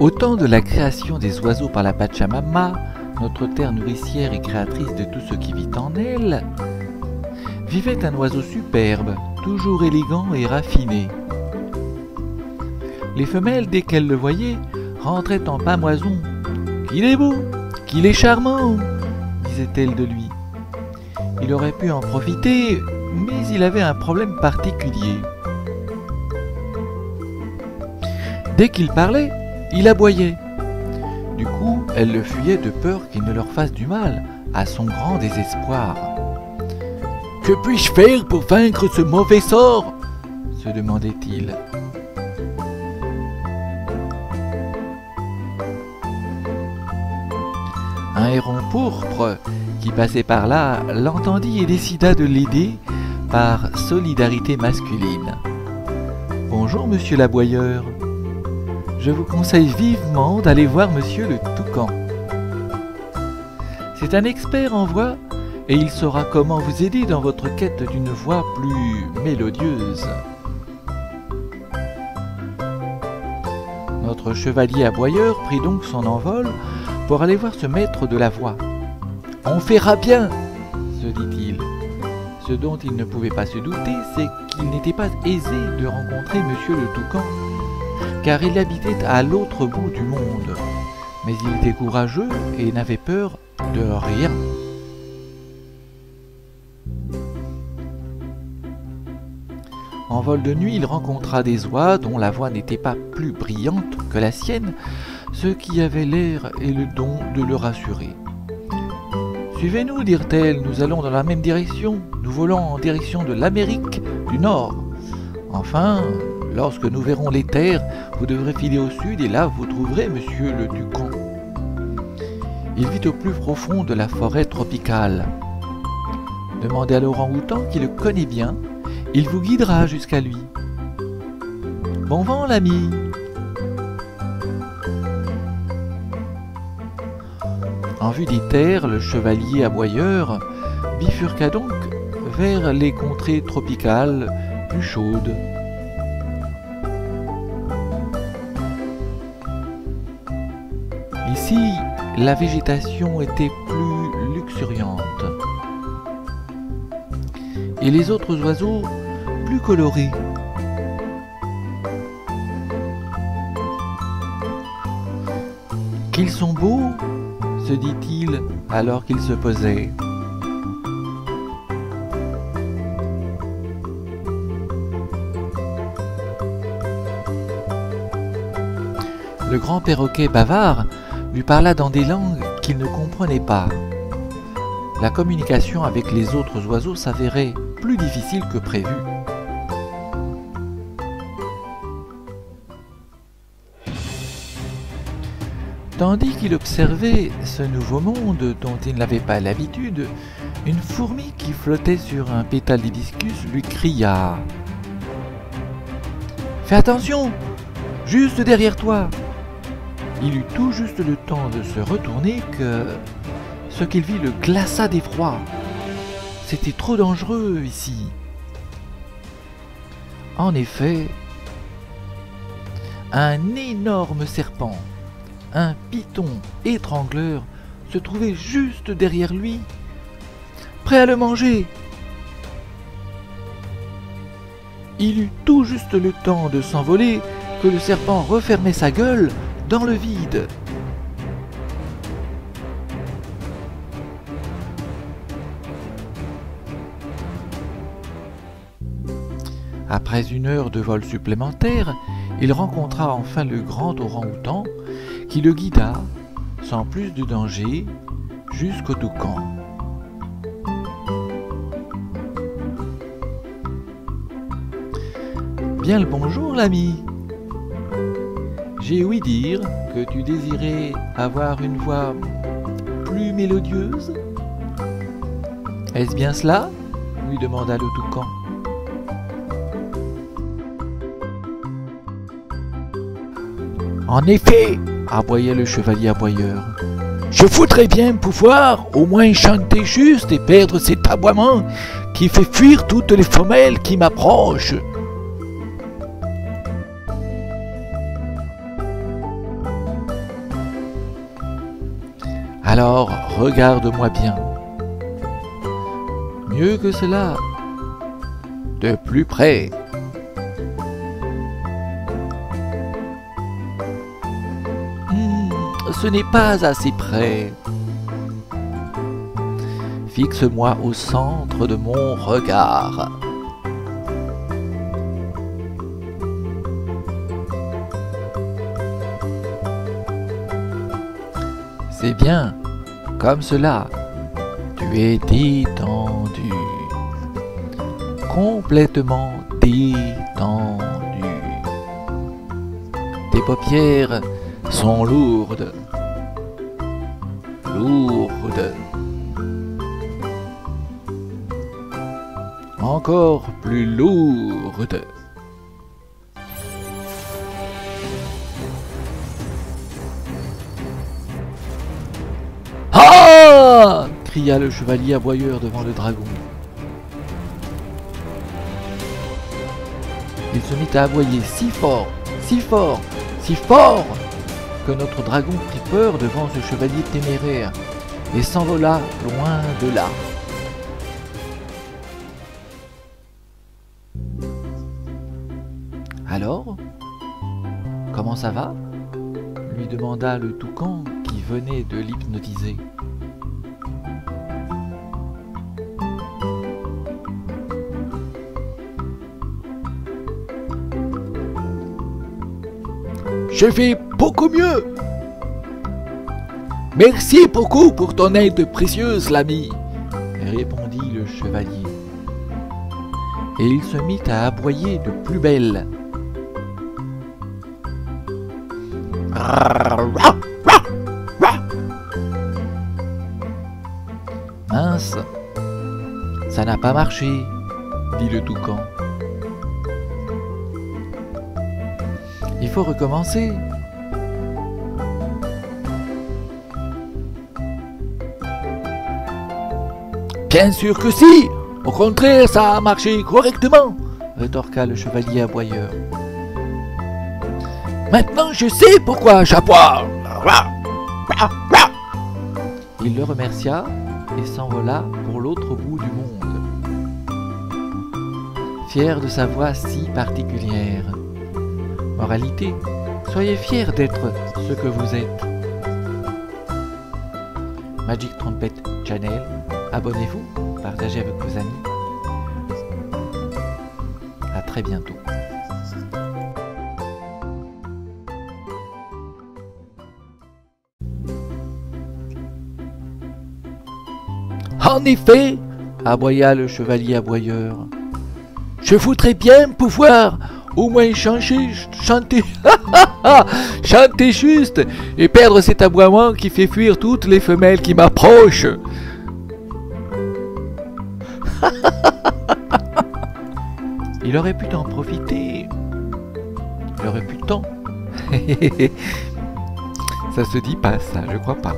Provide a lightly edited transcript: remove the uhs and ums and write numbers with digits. Au temps de la création des oiseaux par la Pachamama, notre terre nourricière et créatrice de tout ce qui vit en elle, vivait un oiseau superbe, toujours élégant et raffiné. Les femelles, dès qu'elles le voyaient, rentraient en pâmoison. « Qu'il est beau! Qu'il est charmant !» disait-elle de lui. Il aurait pu en profiter, mais il avait un problème particulier. Dès qu'il parlait, il aboyait. Du coup, elles le fuyaient de peur qu'il ne leur fasse du mal, à son grand désespoir. « Que puis-je faire pour vaincre ce mauvais sort ?» se demandait-il. Un héron pourpre qui passait par là l'entendit et décida de l'aider par solidarité masculine. « Bonjour, monsieur l'aboyeur. Je vous conseille vivement d'aller voir monsieur le toucan. C'est un expert en voix et il saura comment vous aider dans votre quête d'une voix plus mélodieuse. » Notre chevalier aboyeur prit donc son envol pour aller voir ce maître de la voix. « On verra bien !» se dit-il. Ce dont il ne pouvait pas se douter, c'est qu'il n'était pas aisé de rencontrer monsieur le toucan, car il habitait à l'autre bout du monde. Mais il était courageux et n'avait peur de rien. En vol de nuit, il rencontra des oies dont la voix n'était pas plus brillante que la sienne, ce qui avait l'air et le don de le rassurer. « Suivez-nous, dirent-elles, nous allons dans la même direction, nous volons en direction de l'Amérique du Nord. Enfin, lorsque nous verrons les terres, vous devrez filer au sud et là vous trouverez monsieur le toucan. » Il vit au plus profond de la forêt tropicale. Demandez à l'orang-outan qui le connaît bien, il vous guidera jusqu'à lui. « Bon vent, l'ami !» En vue des terres, le chevalier aboyeur bifurqua donc vers les contrées tropicales plus chaudes. Ici, la végétation était plus luxuriante et les autres oiseaux plus colorés. Qu'ils sont beaux, se dit-il alors qu'il se posait. Le grand perroquet bavard lui parla dans des langues qu'il ne comprenait pas. La communication avec les autres oiseaux s'avérait plus difficile que prévu. Tandis qu'il observait ce nouveau monde dont il n'avait pas l'habitude, une fourmi qui flottait sur un pétale d'hibiscus lui cria « Fais attention, juste derrière toi !» Il eut tout juste le temps de se retourner que ce qu'il vit le glaça d'effroi. C'était trop dangereux ici. En effet, un énorme serpent, un python étrangleur se trouvait juste derrière lui, prêt à le manger. Il eut tout juste le temps de s'envoler que le serpent refermait sa gueule dans le vide. Après une heure de vol supplémentaire, il rencontra enfin le grand orang-outan qui le guida, sans plus de danger, jusqu'au toucan. « Bien le bonjour, l'ami. J'ai ouï dire que tu désirais avoir une voix plus mélodieuse. Est-ce bien cela ?» lui demanda le toucan. « En effet !» aboyait le chevalier aboyeur. « Je voudrais bien pouvoir au moins chanter juste et perdre cet aboiement qui fait fuir toutes les femelles qui m'approchent. » Alors regarde-moi bien. Mieux que cela, de plus près. Ce n'est pas assez près. Fixe-moi au centre de mon regard. C'est bien, comme cela, tu es détendu, complètement détendu. Tes paupières sont lourdes, lourdes. Encore plus lourde. Ah! cria le chevalier aboyeur devant le dragon. Il se mit à aboyer si fort, si fort, si fort, que notre dragon prit peur devant ce chevalier téméraire et s'envola loin de là. Alors, comment ça va? Lui demanda le toucan qui venait de l'hypnotiser. Je vais beaucoup mieux. Merci beaucoup pour ton aide précieuse, l'ami, répondit le chevalier. Et il se mit à aboyer de plus belle. Mince, ça n'a pas marché, dit le toucan. Il faut recommencer. Bien sûr que si! Au contraire, ça a marché correctement, rétorqua le chevalier aboyeur. Maintenant, je sais pourquoi j'aboie. Il le remercia et s'envola pour l'autre bout du monde, fier de sa voix si particulière. Moralité, soyez fiers d'être ce que vous êtes. Magic Trumpet Channel, abonnez-vous, partagez avec vos amis. À très bientôt. En effet, aboya le chevalier aboyeur, je voudrais bien pouvoir au moins chanter, chanter juste et perdre cet aboiement qui fait fuir toutes les femelles qui m'approchent. Il aurait pu en profiter. Il aurait pu tant. Ça se dit pas ça, je crois pas.